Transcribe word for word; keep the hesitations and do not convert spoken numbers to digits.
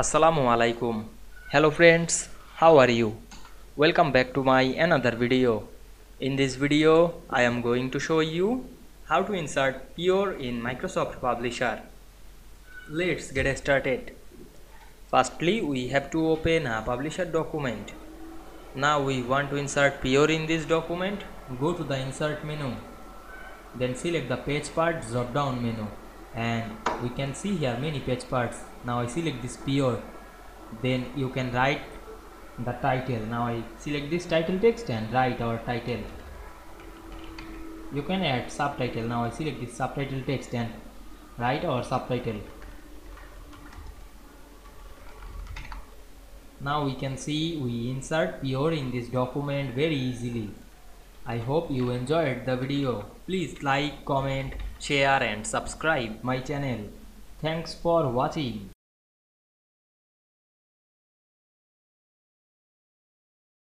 Assalamu alaikum. Hello friends, how are you? Welcome back to my another video. In this video, I am going to show you how to insert Pure in Microsoft Publisher. Let's get started. Firstly, we have to open a Publisher document. Now we want to insert Pure in this document. Go to the Insert menu. Then select the Page Part drop down menu. And we can see here many page parts. Now I select this Pure. Then you can write the title. Now I select this title text and write our title. You can add subtitle. Now I select this subtitle text and write our subtitle. Now we can see we insert Pure in this document very easily. I hope you enjoyed the video. Please like, comment, share and subscribe my channel. Thanks for watching.